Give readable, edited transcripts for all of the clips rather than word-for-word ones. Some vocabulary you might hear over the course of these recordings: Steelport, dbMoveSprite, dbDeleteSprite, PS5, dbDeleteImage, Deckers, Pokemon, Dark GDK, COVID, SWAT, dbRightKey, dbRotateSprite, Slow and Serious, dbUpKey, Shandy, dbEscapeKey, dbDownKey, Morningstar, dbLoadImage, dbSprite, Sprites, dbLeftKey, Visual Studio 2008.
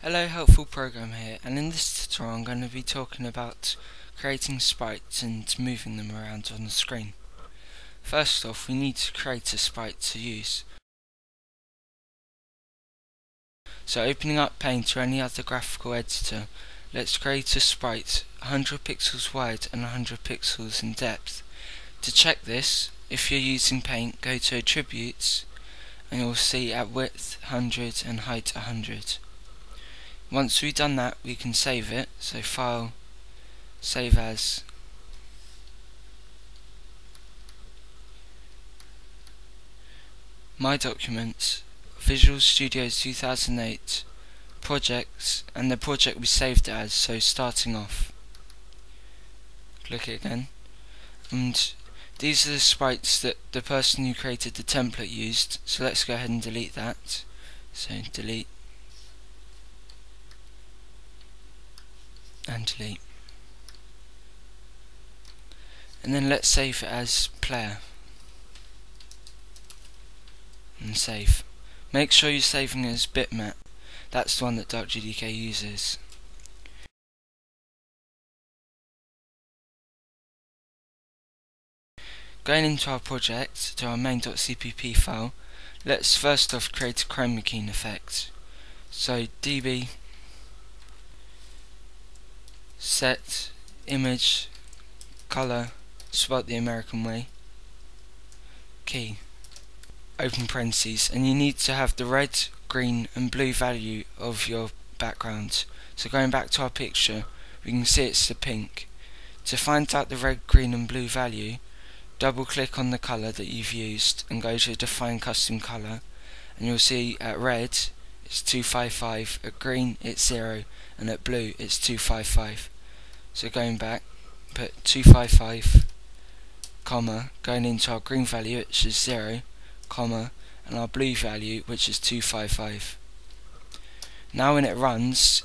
Hello, Helpful Program here, and in this tutorial I'm going to be talking about creating sprites and moving them around on the screen. First off, we need to create a sprite to use. So opening up Paint or any other graphical editor, let's create a sprite 100 pixels wide and 100 pixels in depth. To check this, if you're using Paint, go to Attributes and you'll see at width 100 and height 100. Once we've done that, we can save it. So File, Save As. My Documents, Visual Studio 2008, Projects, and the project we saved it as, so starting off. Click it again. And these are the sprites that the person who created the template used, so let's go ahead and delete that. So delete. And delete. And then let's save it as player. And save. Make sure you're saving it as bitmap. That's the one that Dark GDK uses. Going into our project, to our main.cpp file, let's first off create a chroma keying effect. So db set image color, spelled the American way, key, open parentheses, and you need to have the red, green and blue value of your background. So going back to our picture, we can see it's the pink. To find out the red, green and blue value, double click on the color that you've used and go to define custom color, and you'll see at red it's 255, at green it's 0, and at blue it's 255. So going back, put 255, comma, going into our green value which is 0, comma, and our blue value which is 255. Now when it runs,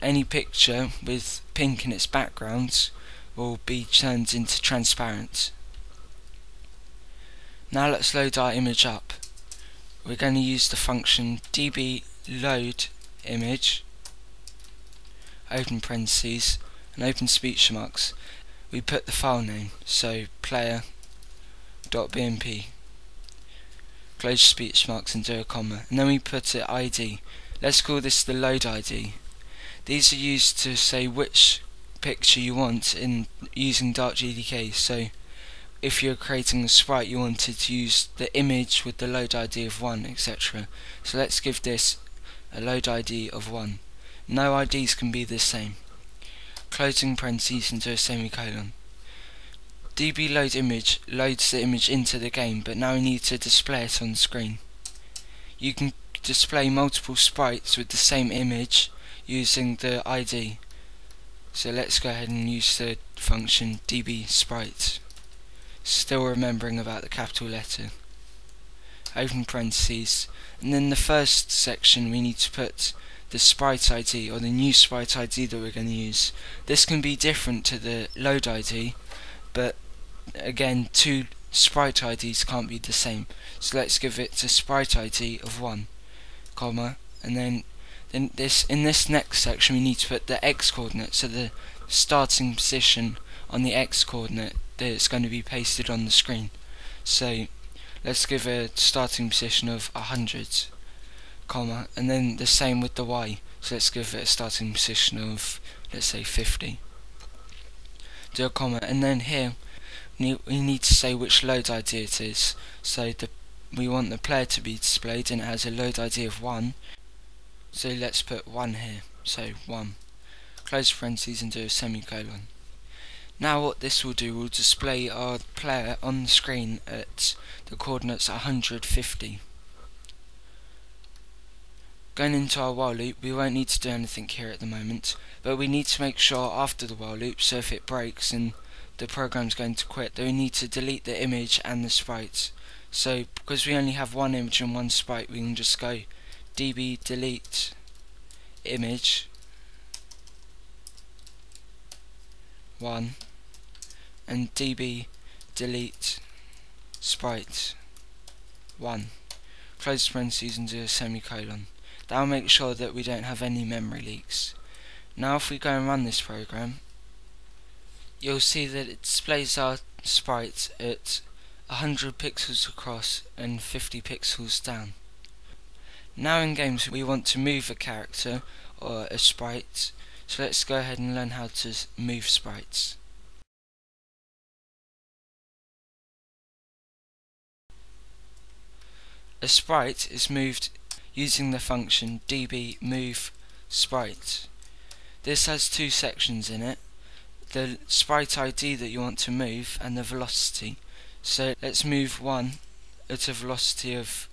any picture with pink in its background will be turned into transparent. Now let's load our image up. We're going to use the function dbLoadImage, open parentheses, and open speech marks. We put the file name, so player.bmp, close speech marks and do a comma, and then we put it ID. Let's call this the load ID. These are used to say which picture you want in using Dark GDK. So if you're creating a sprite, you wanted to use the image with the load ID of 1, etc. So let's give this a load ID of 1. No IDs can be the same. Closing parentheses into a semicolon. dbLoadImage loads the image into the game, but now we need to display it on screen. You can display multiple sprites with the same image using the ID. So let's go ahead and use the function dbSprite. Still remembering about the capital letter. Open parentheses, and then the first section we need to put the sprite ID, or the new sprite ID that we're going to use. This can be different to the load ID, but again, two sprite IDs can't be the same. So let's give it a sprite ID of 1, comma, and then in this next section we need to put the X coordinate, so the starting position on the X coordinate that it's going to be pasted on the screen. So let's give a starting position of 100, comma, and then the same with the Y, so let's give it a starting position of, let's say, 50, do a comma, and then here we need to say which load ID it is. So we want the player to be displayed and it has a load ID of 1, so let's put 1 here, so 1, close parentheses and do a semicolon. Now what this will do, will display our player on the screen at the coordinates 150. Going into our while loop, we won't need to do anything here at the moment, but we need to make sure after the while loop, so if it breaks and the program's going to quit, then we need to delete the image and the sprite. So because we only have one image and one sprite, we can just go dbDeleteImage 1 and dbDeleteSprite 1, close parentheses and do a semicolon. That will make sure that we don't have any memory leaks. Now if we go and run this program, you'll see that it displays our sprite at 100 pixels across and 50 pixels down. Now in games we want to move a character or a sprite, so let's go ahead and learn how to move sprites. A sprite is moved using the function dbMoveSprite. This has two sections in it, the sprite ID that you want to move and the velocity. So let's move one at a velocity of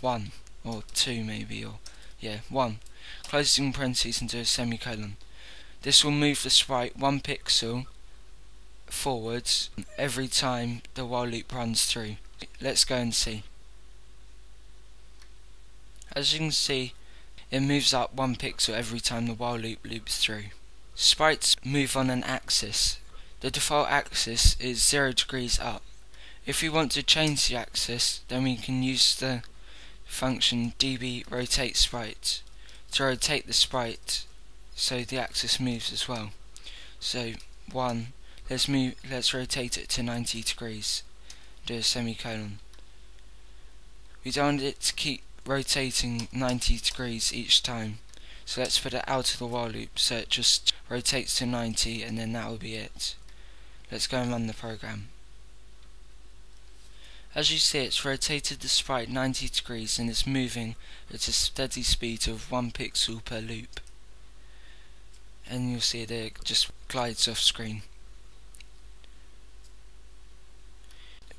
1 or 2 maybe, or yeah, 1. Closing parentheses and do a semicolon. This will move the sprite 1 pixel forwards every time the while loop runs through. Let's go and see. As you can see, it moves up 1 pixel every time the while loop loops through. Sprites move on an axis. The default axis is 0 degrees up. If we want to change the axis, then we can use the function dbRotateSprite to rotate the sprite so the axis moves as well. So 1, let's rotate it to 90 degrees. Do a semicolon. We don't want it to keep rotating 90 degrees each time, so let's put it out of the while loop so it just rotates to 90, and then that will be it. Let's go and run the program. As you see, it's rotated the sprite 90 degrees and it's moving at a steady speed of 1 pixel per loop, and you'll see that it just glides off screen.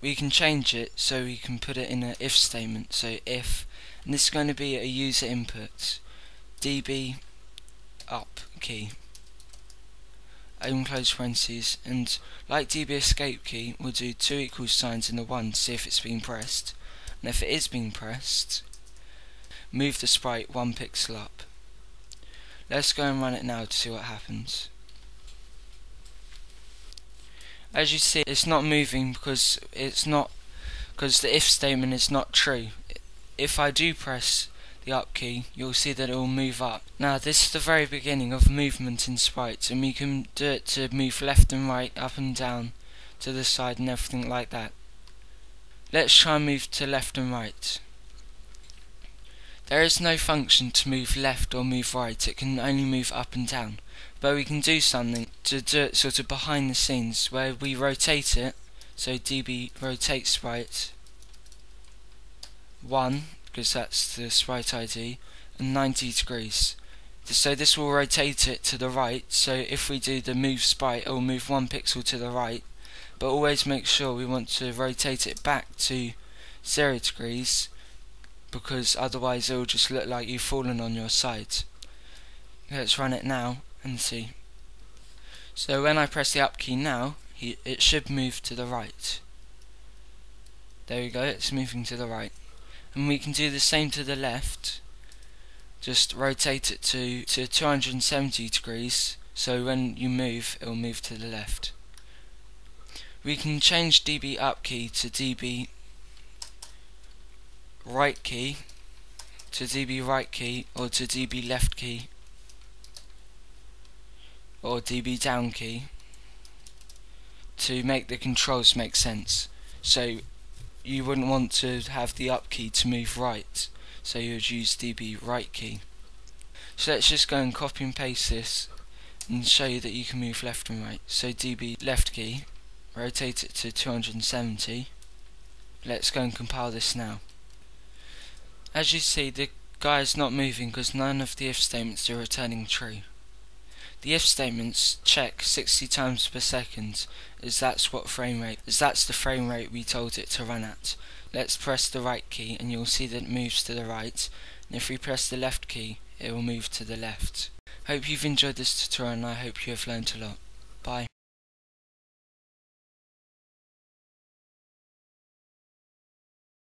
We can change it, so we can put it in an if statement, so if, and this is going to be a user input, dbUpKey, open close parentheses, and like dbEscapeKey, we'll do 2 equal signs and the 1 to see if it's being pressed, and if it is being pressed, move the sprite 1 pixel up. Let's go and run it now to see what happens. As you see, it's not moving because the if statement is not true. If I do press the up key, you'll see that it will move up. Now this is the very beginning of movement in sprites, and we can do it to move left and right, up and down, to the side and everything like that. Let's try and move to left and right. There is no function to move left or move right, it can only move up and down. But we can do something to do it sort of behind the scenes, where we rotate it, so dbRotateSprite 1, because that's the sprite ID, and 90 degrees. So this will rotate it to the right, so if we do the move sprite, it will move 1 pixel to the right, but always make sure we want to rotate it back to 0 degrees, because otherwise it will just look like you've fallen on your side. Let's run it now and see. So when I press the up key now, it should move to the right. There we go, it's moving to the right. And we can do the same to the left, just rotate it to 270 degrees, so when you move, it will move to the left. We can change dbUpKey to dbRightKey, to dbRightKey, or to dbLeftKey, or dbDownKey, to make the controls make sense. So you wouldn't want to have the up key to move right, so you would use dbRightKey. So let's just go and copy and paste this and show you that you can move left and right. So dbLeftKey, rotate it to 270. Let's go and compile this now. As you see, the guy is not moving because none of the if statements are returning true. The if statements check 60 times per second, as that's the frame rate we told it to run at. Let's press the right key and you'll see that it moves to the right, and if we press the left key, it will move to the left. Hope you've enjoyed this tutorial, and I hope you have learned a lot. Bye.